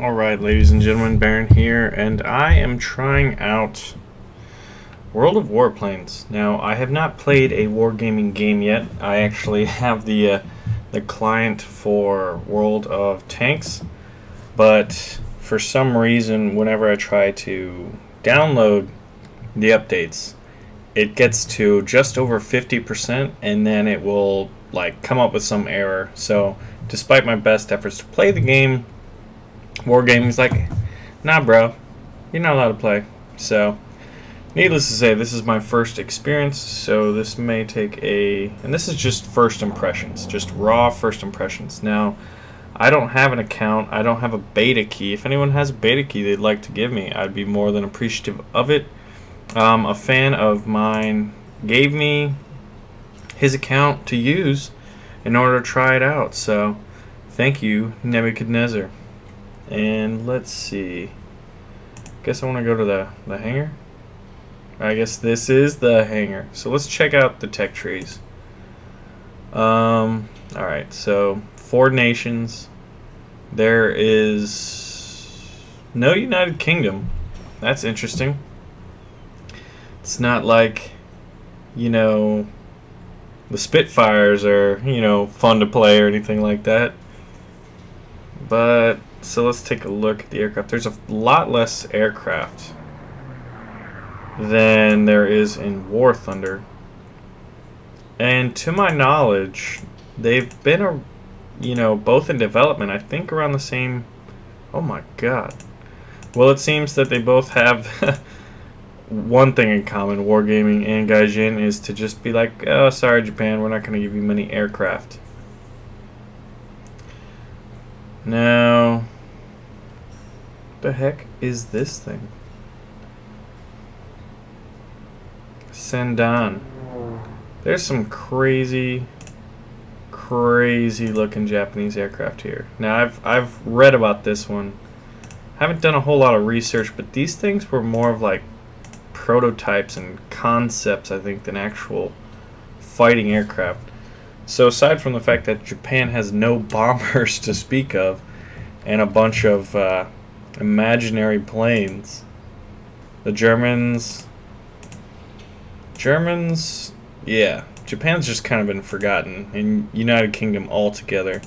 Alright, ladies and gentlemen, Baron here, and I am trying out World of Warplanes. Now, I have not played a Wargaming game yet. I actually have the client for World of Tanks, but for some reason, whenever I try to download the updates, it gets to just over 50%, and then it will like come up with some error. So, despite my best efforts to play the game, Wargaming's like, nah bro, you're not allowed to play. So needless to say, this is my first experience, so this may take and this is just first impressions, just raw first impressions. Now, I don't have an account, I don't have a beta key. If anyone has a beta key they'd like to give me, I'd be more than appreciative of it. A fan of mine gave me his account to use in order to try it out, so thank you, Nebuchadnezzar. And let's see, I guess I want to go to the hangar. I guess this is the hangar, so let's check out the tech trees. Alright, so 4 nations, there is no United Kingdom, that's interesting. It's not like, you know, the Spitfires are, you know, fun to play or anything like that, but so let's take a look at the aircraft. There's a lot less aircraft than there is in War Thunder. And to my knowledge, they've been, you know, both in development, I think around the same... Oh my god. Well, it seems that they both have one thing in common, Wargaming and Gaijin, is to just be like, oh, sorry Japan, we're not going to give you many aircraft. Now, the heck is this thing? Send on. There's some crazy looking Japanese aircraft here. Now, I've read about this one. Haven't done a whole lot of research, but these things were more of like prototypes and concepts, I think, than actual fighting aircraft. So aside from the fact that Japan has no bombers to speak of and a bunch of imaginary planes, the Germans, yeah, Japan's just kind of been forgotten, and United Kingdom altogether.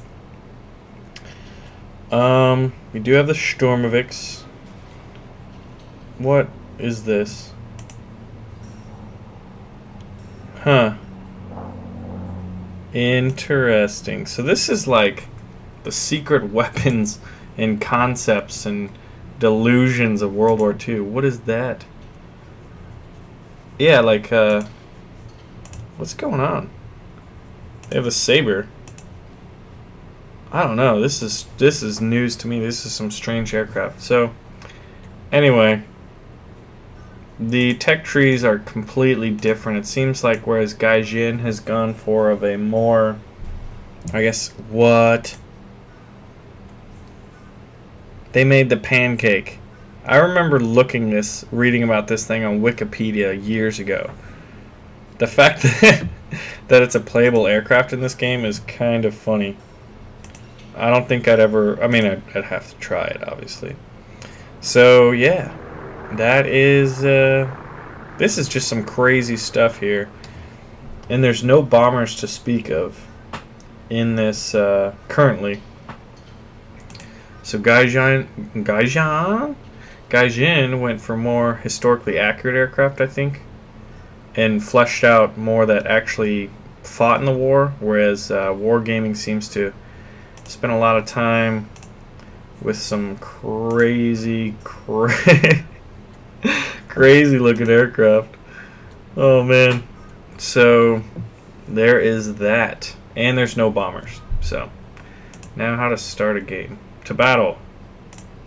We do have the Stormoviks. What is this? Huh. Interesting. So this is like the secret weapons and concepts and delusions of World War II. What is that? Yeah, like, what's going on? They have a saber. I don't know. This is news to me. This is some strange aircraft. So, anyway, the tech trees are completely different. It seems like whereas Gaijin has gone for of a more, I guess, what? They made the pancake. I remember reading about this thing on Wikipedia years ago. The fact that, it's a playable aircraft in this game is kind of funny. I don't think I'd ever, I mean, I'd have to try it, obviously. So, yeah. That is, this is just some crazy stuff here, and there's no bombers to speak of in this currently. So Gaijin went for more historically accurate aircraft, I think, and fleshed out more that actually fought in the war, whereas Wargaming seems to spend a lot of time with some crazy looking aircraft. Oh man. So there is that. And there's no bombers. So now how to start a game. To battle.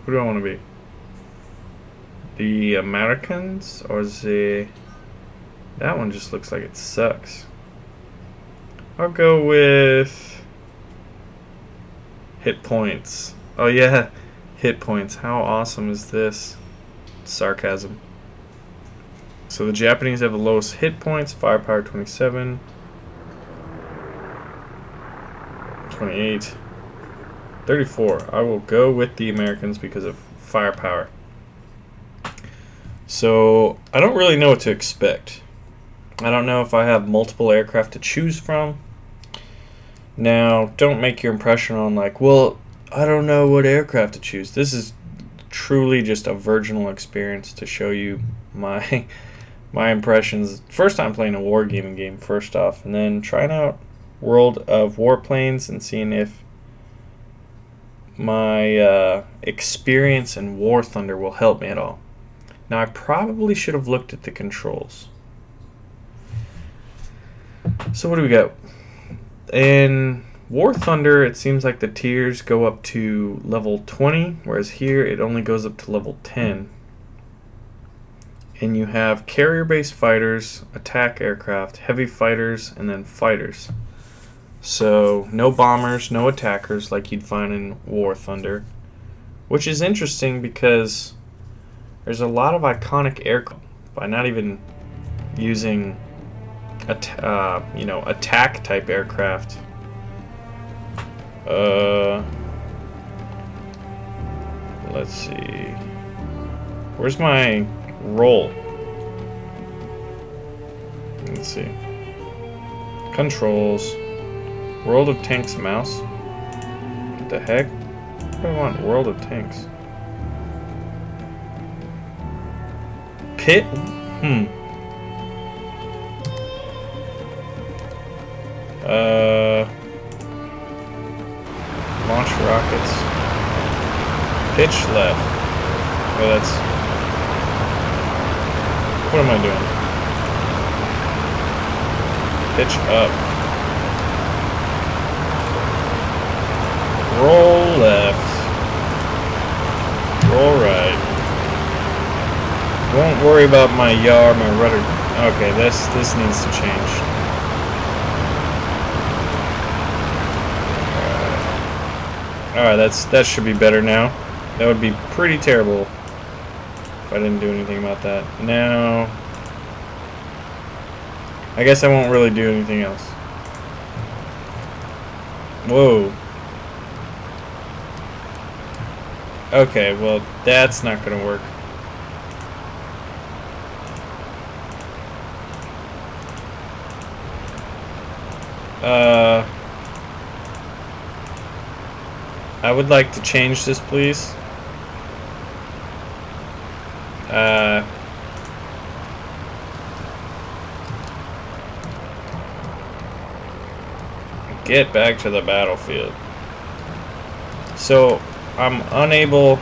Who do I want to be? The Americans or the... That one just looks like it sucks. I'll go with hit points. Oh yeah, hit points. How awesome is this? Sarcasm. So the Japanese have the lowest hit points, firepower 27, 28, 34. I will go with the Americans because of firepower. So I don't really know what to expect. I don't know if I have multiple aircraft to choose from. Now, don't make your impression on like, well, I don't know what aircraft to choose. This is truly just a virginal experience to show you my impressions. First time playing a Wargaming game, first off, and then trying out World of Warplanes and seeing if my experience in War Thunder will help me at all. Now, I probably should have looked at the controls. So what do we got? In War Thunder, it seems like the tiers go up to level 20, whereas here it only goes up to level 10. And you have carrier-based fighters, attack aircraft, heavy fighters, and then fighters. So no bombers, no attackers like you'd find in War Thunder, which is interesting because there's a lot of iconic aircraft by not even using attack type aircraft. Let's see. Where's my roll? Let's see. Controls. World of Tanks mouse. What the heck? What do I want? World of Tanks. Pit? Launch rockets. Pitch left. Oh, that's... What am I doing? Pitch up. Roll left. Roll right. Won't worry about my yaw, my rudder. Okay, this needs to change. Alright, that should be better now. That would be pretty terrible if I didn't do anything about that. Now, I guess I won't really do anything else. Whoa. Okay, well, that's not gonna work. I would like to change this, please. Get back to the battlefield. So, I'm unable...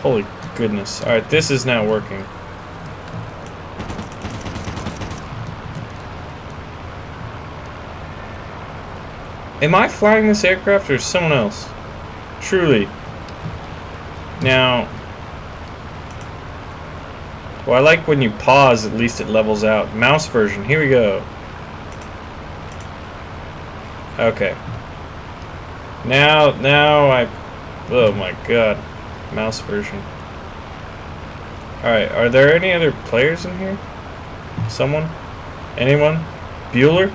Holy goodness. Alright, this is not working. Am I flying this aircraft or someone else? Truly. Now, well, I like when you pause, at least it levels out. Mouse version, here we go. Okay. Now I, oh my god. Mouse version. Alright, are there any other players in here? Someone? Anyone? Bueller?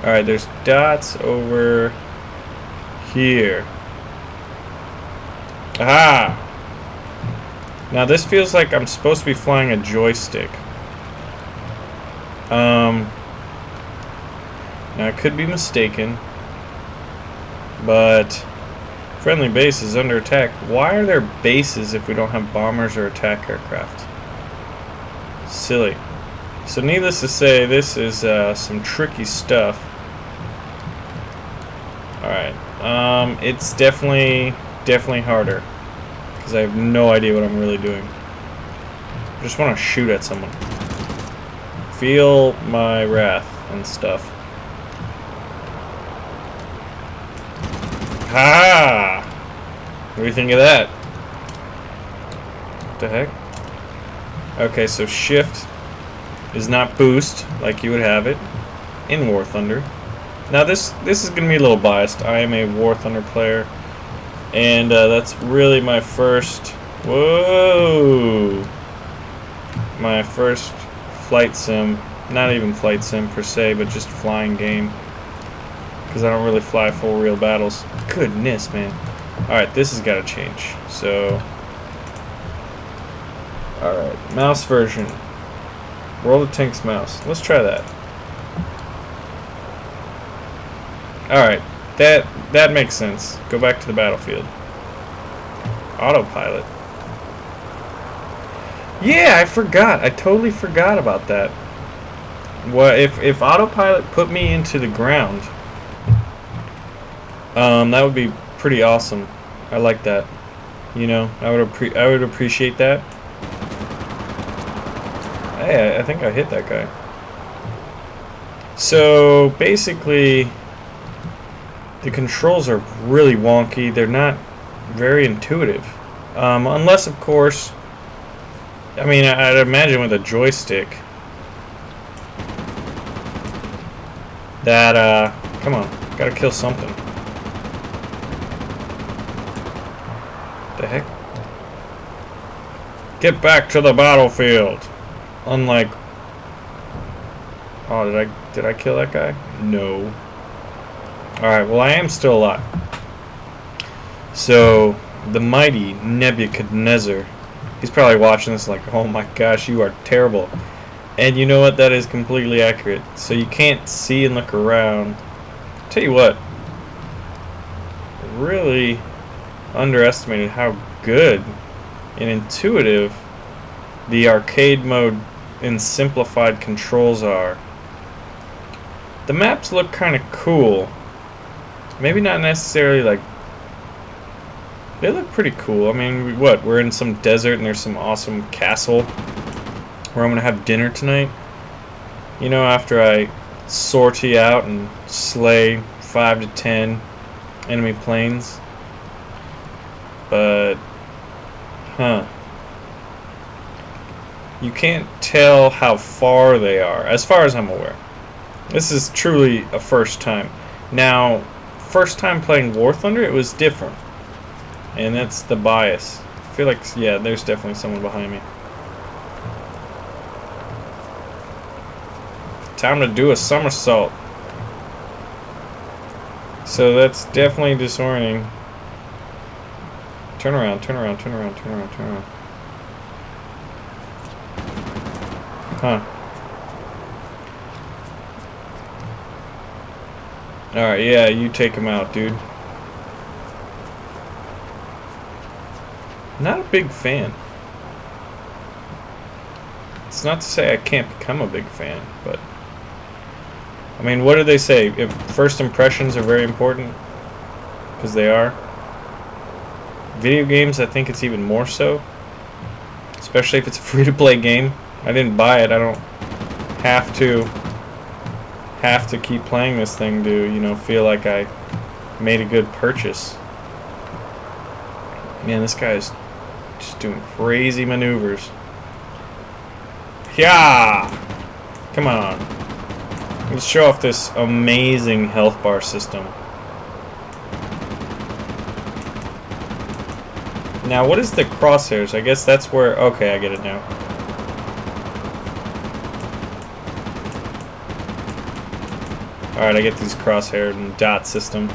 Alright, there's dots over here. Aha! Now this feels like I'm supposed to be flying a joystick. Now I could be mistaken, but friendly base is under attack. Why are there bases if we don't have bombers or attack aircraft? Silly. So needless to say, this is some tricky stuff. Alright, it's definitely harder, because I have no idea what I'm really doing. I just want to shoot at someone. Feel my wrath and stuff. Ha! What do you think of that? What the heck? Okay, so shift is not boost like you would have it in War Thunder. Now this is gonna be a little biased. I am a War Thunder player, and that's really my first. Whoa! My first flight sim, not even flight sim per se, but just flying game. because I don't really fly full real battles. Goodness, man. Alright, this has got to change. So, alright, mouse version. World of Tanks mouse. Let's try that. Alright, that makes sense. Go back to the battlefield. Autopilot. Yeah, I forgot. I totally forgot about that. Well, if autopilot put me into the ground, that would be pretty awesome. I like that. You know, I would appreciate that. Hey, I think I hit that guy. So basically, the controls are really wonky. They're not very intuitive, unless of course. I mean, I'd imagine with a joystick that, come on, gotta kill something. The heck? Get back to the battlefield. Unlike, oh, did I kill that guy? No. All right, well, I am still alive. So the mighty Nebuchadnezzar. He's probably watching this like, oh my gosh, you are terrible. And you know what? That is completely accurate. So you can't see and look around. Tell you what, really underestimated how good and intuitive the arcade mode and simplified controls are. The maps look kind of cool. Maybe not necessarily like... They look pretty cool. I mean, what? We're in some desert and there's some awesome castle where I'm going to have dinner tonight. You know, after I sortie out and slay 5 to 10 enemy planes. But, huh. You can't tell how far they are, as far as I'm aware. This is truly a first time. Now, first time playing War Thunder, it was different. And that's the bias. I feel like, yeah, there's definitely someone behind me. Time to do a somersault. So that's definitely disorienting. Turn around, turn around, turn around, turn around, turn around. Huh. Alright, yeah, you take him out, dude. Not a big fan. It's not to say I can't become a big fan, but I mean, what do they say? If first impressions are very important, because they are. Video games, I think it's even more so, especially if it's a free-to-play game. I didn't buy it. I don't have to keep playing this thing to, you know, feel like I made a good purchase. Man, this guy is just doing crazy maneuvers. Yeah! Come on. Let's show off this amazing health bar system. Now, what is the crosshairs? I guess that's where... Okay, I get it now. Alright, I get these crosshair and dot system.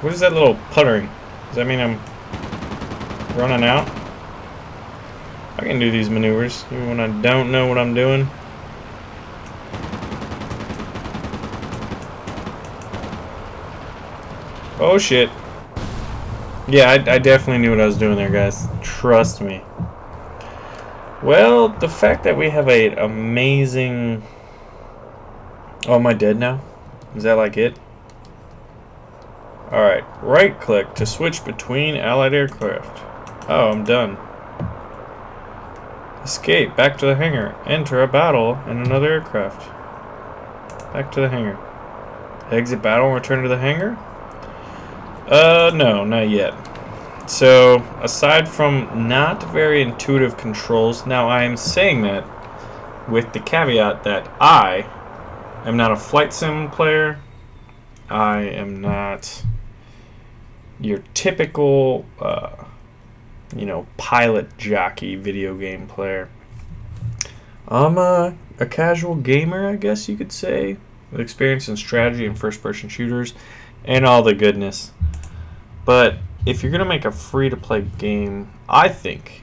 What is that little puttering? Does that mean I'm running out? I can do these maneuvers even when I don't know what I'm doing. Oh shit. Yeah, I definitely knew what I was doing there, guys. Trust me. Well, the fact that we have an amazing... Oh, am I dead now? Is that like it? Alright, right click to switch between allied aircraft. Oh, I'm done. Escape, back to the hangar. Enter a battle in another aircraft. Back to the hangar. Exit battle and return to the hangar? No, not yet. So, aside from not very intuitive controls, now I am saying that with the caveat that I am not a flight sim player. I am not your typical, you know, pilot jockey video game player. I'm a casual gamer, I guess you could say, with experience in strategy and first-person shooters and all the goodness. But if you're going to make a free-to-play game, I think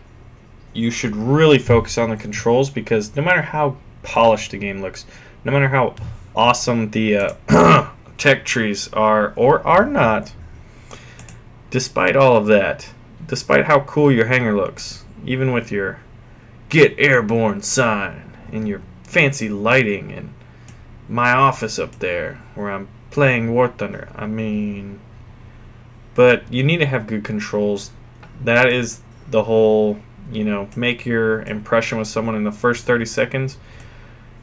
you should really focus on the controls, because no matter how polished the game looks, no matter how awesome the tech trees are or are not, despite all of that, despite how cool your hangar looks, even with your "Get Airborne" sign and your fancy lighting and my office up there where I'm playing War Thunder, I mean, but you need to have good controls. That is the whole, you know, make your impression with someone in the first 30 seconds.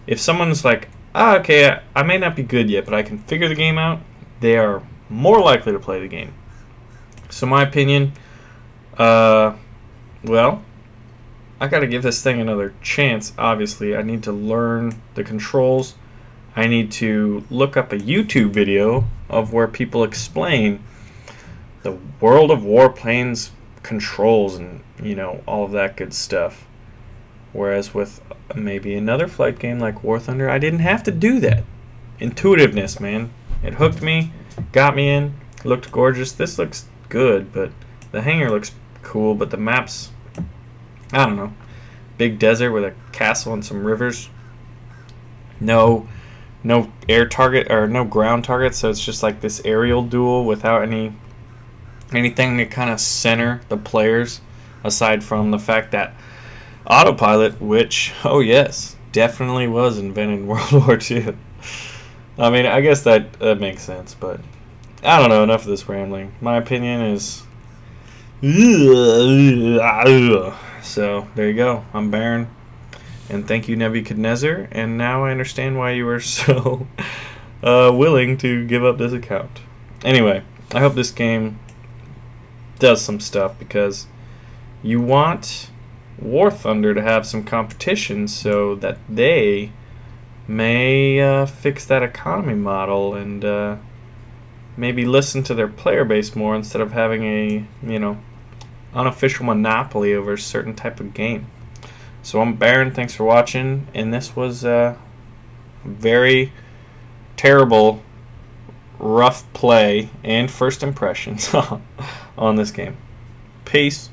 If someone's like, ah, okay, I may not be good yet, but I can figure the game out, they are more likely to play the game. So my opinion, well, I gotta give this thing another chance, obviously. I need to learn the controls. I need to look up a YouTube video of where people explain the World of Warplanes controls and, you know, all of that good stuff. Whereas with maybe another flight game like War Thunder, I didn't have to do that. Intuitiveness, man. It hooked me, got me in, looked gorgeous. This looks good, but the hangar looks cool, but the maps, I don't know. Big desert with a castle and some rivers. No air target or no ground target, so it's just like this aerial duel without anything to kind of center the players, aside from the fact that autopilot, which, oh yes, definitely was invented in World War II. I mean, I guess that makes sense, but I don't know. Enough of this rambling. My opinion is, so there you go. I'm Baron, and thank you, Nebuchadnezzar, and now I understand why you are so willing to give up this account. Anyway, I hope this game does some stuff, because you want War Thunder to have some competition so that they may fix that economy model and maybe listen to their player base more instead of having a, you know, unofficial monopoly over a certain type of game. So I'm Baron, thanks for watching, and this was a very terrible, rough play and first impressions on this game. Peace.